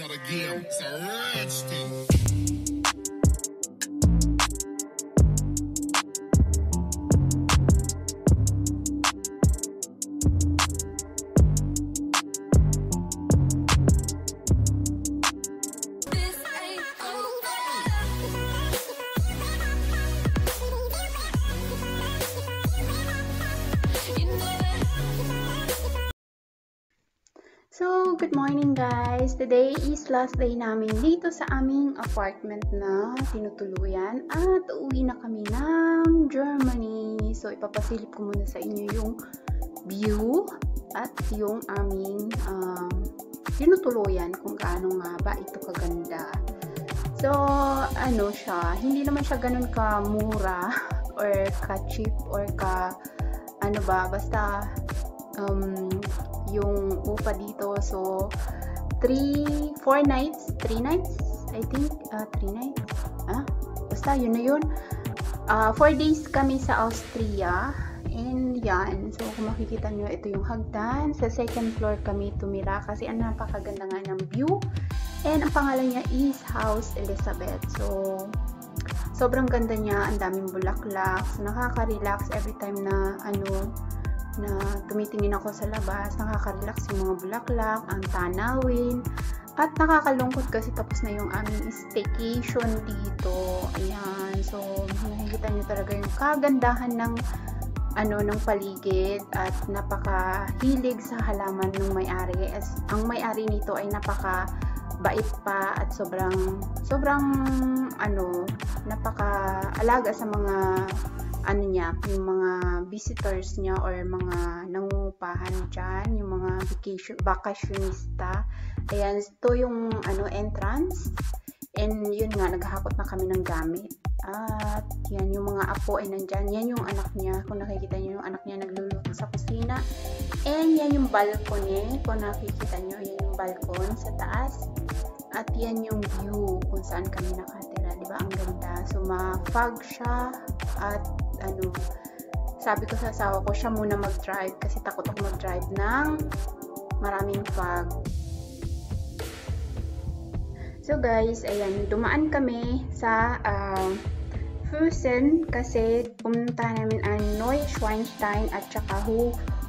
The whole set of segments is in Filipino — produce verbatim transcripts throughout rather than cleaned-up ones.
It's not a game, it's a red thing. So, good morning guys! Today is last day namin dito sa aming apartment na tinutuluyan at uuwi na kami ng Germany. So, ipapasilip ko muna sa inyo yung view at yung aming um, tinutuluyan kung kaano nga ba ito kaganda. So, ano siya, hindi naman siya ganun ka mura or ka cheap or ka ano ba, basta um, yung upa dito, so three, four nights, three nights I think, uh, three nights ah, basta yun na yun, uh, four days kami sa Austria, and yan, so kung makikita nyo, ito yung hagdan, sa second floor kami tumira, kasi ang napakaganda nga ng view, and ang pangalan niya is House Elizabeth, so sobrang ganda niya, ang daming bulaklak, so nakaka-relax every time na ano, na tumitingin ako sa labas, nakaka-relax yung mga bulaklak, ang tanawin, at nakakalungkot kasi tapos na yung aming staycation dito. Ayan, so nakikita nyo talaga yung kagandahan ng ano, ng paligid, at napakahilig sa halaman ng may-ari. As, ang may-ari nito ay napaka bait pa, at sobrang sobrang ano, napaka alaga sa mga ano niya, yung mga visitors niya or mga nangungupahan dyan, yung mga vacation, vacationista. Ayan, ito yung ano, entrance, and yun nga, naghahakot na kami ng gamit, at yan, yung mga apo ay nandyan, yan yung anak niya, kung nakikita niyo yung anak niya nagluluto sa kusina, and yan yung balcony, kung nakikita niyo, yan yung balcony sa taas, at yan yung view kung saan kami nakatira, diba, ang ganda, so ma-fog siya, at ano, sabi ko sa asawa ko, siya muna mag-drive kasi takot ako mag-drive ng maraming fog. So guys, ayan, dumaan kami sa uh, Fussen kasi pumunta namin ang Neuschwanstein at saka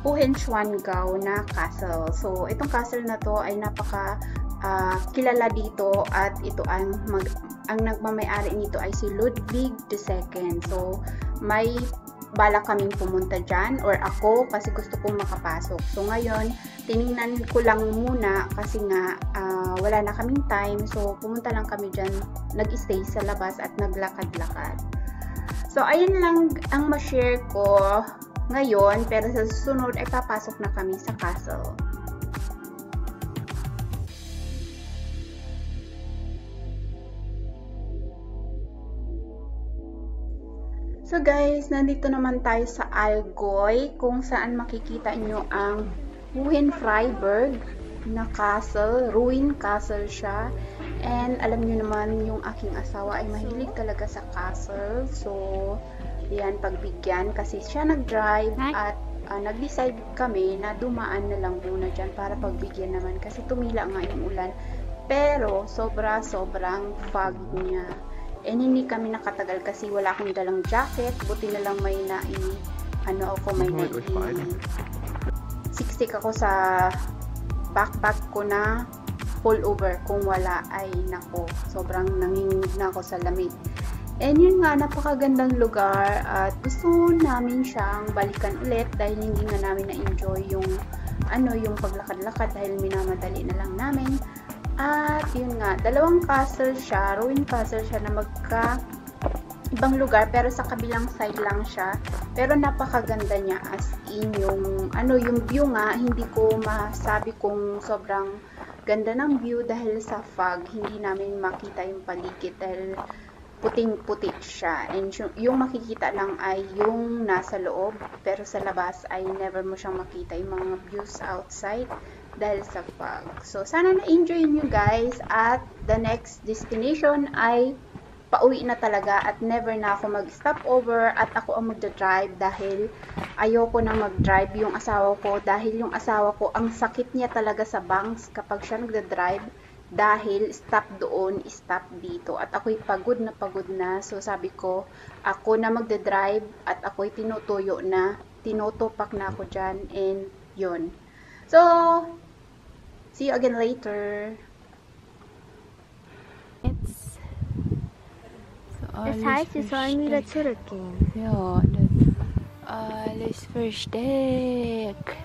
Hohenschwangau na Castle. So itong castle na to ay napaka uh, kilala dito, at ito ang mag ang nagmamayari nito ay si Ludwig the second. So, may balak kaming pumunta dyan, or ako, kasi gusto kong makapasok. So, ngayon, tinignan ko lang muna kasi nga uh, wala na kaming time. So, pumunta lang kami dyan, nag-stay sa labas at naglakad-lakad. So, ayun lang ang ma-share ko ngayon, pero sa susunod ay papasok na kami sa castle. So guys, nandito naman tayo sa Algoy, kung saan makikita nyo ang Hohenfreyberg na castle, ruin castle siya. And alam nyo naman, yung aking asawa ay mahilig talaga sa castle. So, yan, pagbigyan kasi siya nag-drive, at uh, nag-decide kami na dumaan na lang muna dyan para pagbigyan naman. Kasi tumila nga yung ulan, pero sobra-sobrang fog niya. And hindi kami nakatagal kasi wala akong dalang jacket, buti na lang may nai, ano ako, may nai, siksik ako sa backpack ko na pullover, kung wala ay nako, sobrang nanginginig na ako sa lamig. And yun nga, napakagandang lugar, at gusto namin siyang balikan ulit dahil hindi nga namin na-enjoy yung, ano, yung paglakad-lakad dahil minamadali na lang namin. At yun nga, dalawang castle siya, ruin castle siya na magka ibang lugar, pero sa kabilang side lang siya, pero napakaganda niya, as in yung ano, yung view nga, hindi ko masabi kung sobrang ganda ng view dahil sa fog, hindi namin makita yung paligid dahil puting-puti siya, and yung makikita lang ay yung nasa loob, pero sa labas ay never mo siyang makita yung mga views outside dahil sa fog. So, sana na-enjoy nyo guys, at the next destination ay pauwi na talaga, at never na ako mag-stop over, at ako ang magdadrive dahil ayoko na mag-drive yung asawa ko, dahil yung asawa ko, ang sakit niya talaga sa bangs kapag siya nagdadrive, Dahil stop doon, stop dito. At ako'y pagod na pagod na. So sabi ko, ako na magdadrive at ako'y tinutuyo na. Tinutupak na ako dyan and yun. So, see you again later. It's... Das heißt, wir sollen wieder zurückgehen. Ja, alles versteckt.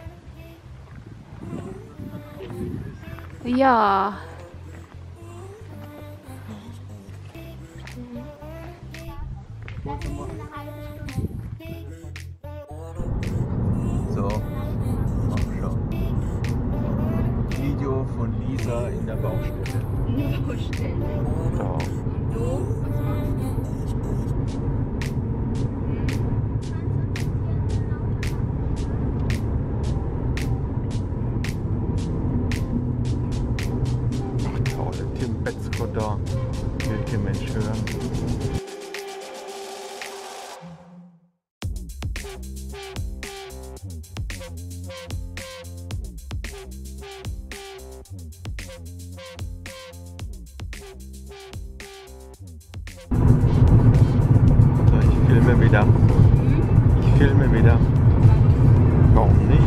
Ja. So, mach schon. Video von Lisa in der Baustelle. In der Baustelle? Ja. Da will kein Mensch hören. So, ich filme wieder. Ich filme wieder. Warum nicht?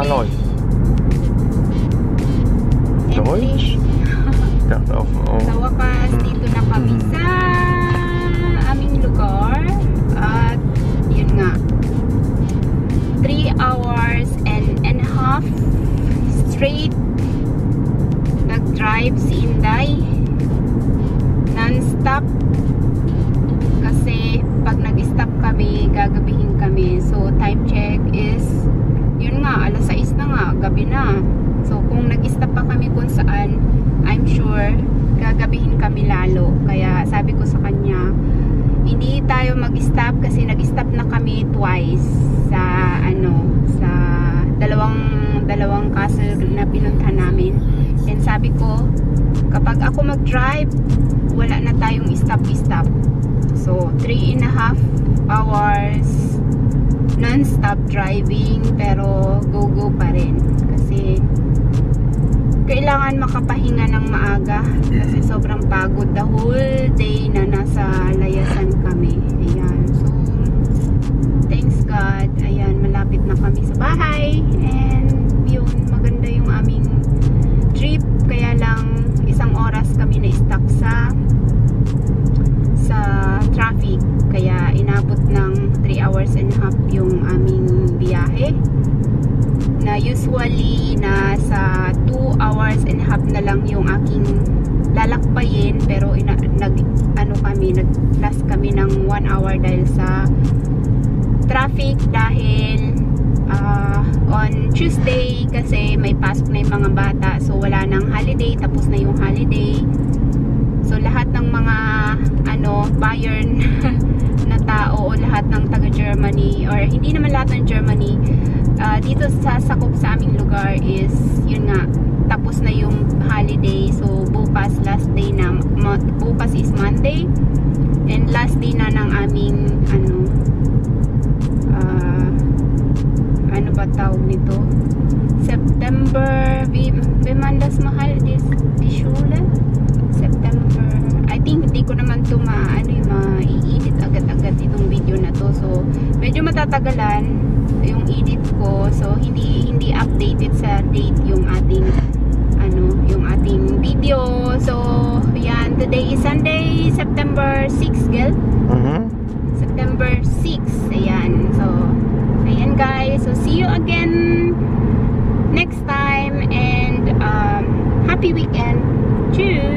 Läuft. Deutsch? Ich dachte auf dem Auge. So, pas dito na kami sa aming lugar. At yun nga. three hours and, and half straight nag-drive si Inday. Non-stop. Kasi pag nag-stop kami, gagabihin kami. So, time check is yun nga, alas sais na nga, gabi na. So, kung nag-stop pa kami kung saan, I'm sure, gagabihin kami lalo. Kaya, sabi ko sa kanya, hindi tayo mag-stop kasi nag-stop na kami twice sa, ano, sa dalawang dalawang castle na pinuntahan namin. And sabi ko, kapag ako mag-drive, wala na tayong stop-stop. So, three and a half hours non-stop driving, pero go-go pa rin. Kasi, kailangan makapahinga ng maaga. Kasi sobrang pagod. The whole day na nasa layasan kami. Ayan. So, thanks God. Ayan, malapit na kami sa bahay. And, yun, maganda yung aming trip. Kaya lang, isang oras kami na-stuck sa sa traffic, kaya inabot ng three hours and a half yung aming biyahe na usually nasa two hours and a half na lang yung aking lalakbayin, pero ina, nag ano kami, nag-last kami ng one hour dahil sa traffic, dahil Uh, on Tuesday kasi may pasok na yung mga bata, so wala nang holiday, tapos na yung holiday, so lahat ng mga ano, Bayern na tao o lahat ng taga Germany, or hindi naman lahat ng Germany, uh, dito sa sakop sa aming lugar is yun nga, tapos na yung holiday, so bukas last day na, bukas is Monday and last day na ng aming ano uh, ano ba tawag nito? September, wie man das mahal, this, this Schule? September, I think hindi ko naman ito ma, ano yung ma-i-edit agad-agad itong video na to. So, medyo matatagalan yung edit ko. So, hindi hindi updated sa date yung ating, ano, yung ating video. So, yan, today is Sunday, September sixth, girl? Uh-huh. September sixth, ayan, so, ayan guys, so see you again next time, and um, happy weekend. Cheers!